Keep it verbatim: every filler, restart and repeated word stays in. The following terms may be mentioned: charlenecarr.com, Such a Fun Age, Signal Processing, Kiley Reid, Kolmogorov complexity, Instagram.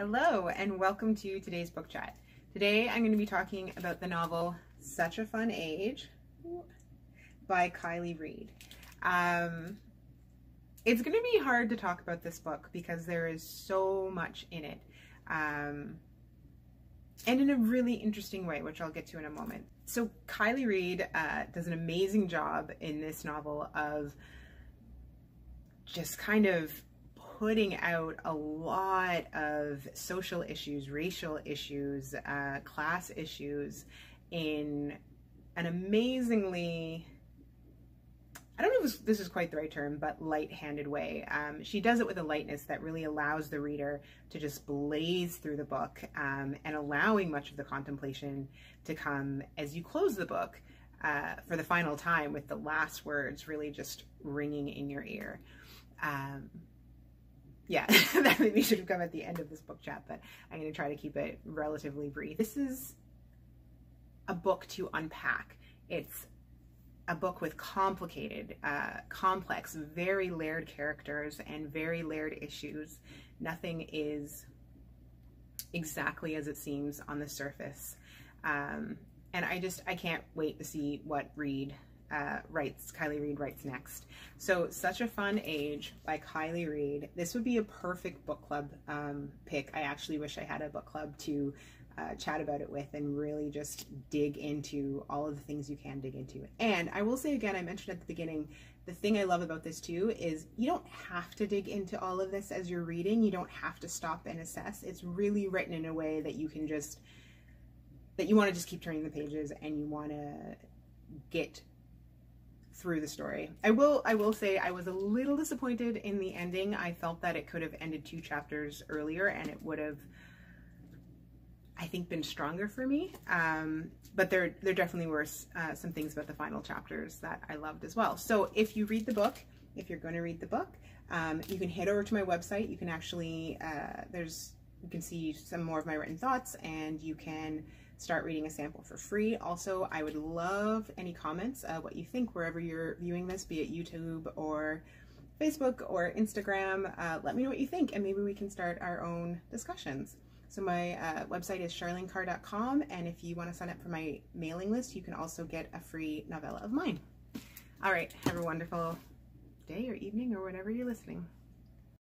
Hello and welcome to today's book chat. Today I'm going to be talking about the novel Such a Fun Age by Kiley Reid. Um, it's going to be hard to talk about this book because there is so much in it, um, and in a really interesting way, which I'll get to in a moment. So Kiley Reid uh, does an amazing job in this novel of just kind of putting out a lot of social issues, racial issues, uh, class issues in an amazingly, I don't know if this is quite the right term, but light-handed way. Um, she does it with a lightness that really allows the reader to just blaze through the book, um, and allowing much of the contemplation to come as you close the book uh, for the final time, with the last words really just ringing in your ear. Um, Yeah, that maybe should have come at the end of this book chat, but I'm going to try to keep it relatively brief. This is a book to unpack. It's a book with complicated, uh, complex, very layered characters and very layered issues. Nothing is exactly as it seems on the surface. Um, and I just, I can't wait to see what Reid Uh, writes, Kiley Reid writes next. So Such a Fun Age by Kiley Reid. This would be a perfect book club um, pick. I actually wish I had a book club to uh, chat about it with and really just dig into all of the things you can dig into. And I will say again, I mentioned at the beginning, the thing I love about this too is you don't have to dig into all of this as you're reading. You don't have to stop and assess. It's really written in a way that you can just, that you want to just keep turning the pages and you want to get through the story. I will I will say I was a little disappointed in the ending. I felt that it could have ended two chapters earlier and it would have, I think, been stronger for me. Um, but there, there definitely were uh, some things about the final chapters that I loved as well. So if you read the book, if you're going to read the book, um, you can head over to my website. You can actually, uh, there's, you can see some more of my written thoughts and you can start reading a sample for free. Also, I would love any comments, uh, what you think, wherever you're viewing this, be it YouTube or Facebook or Instagram. Uh, let me know what you think and maybe we can start our own discussions. So my uh, website is charlene carr dot com, and if you want to sign up for my mailing list, you can also get a free novella of mine. All right, have a wonderful day or evening or whenever you're listening.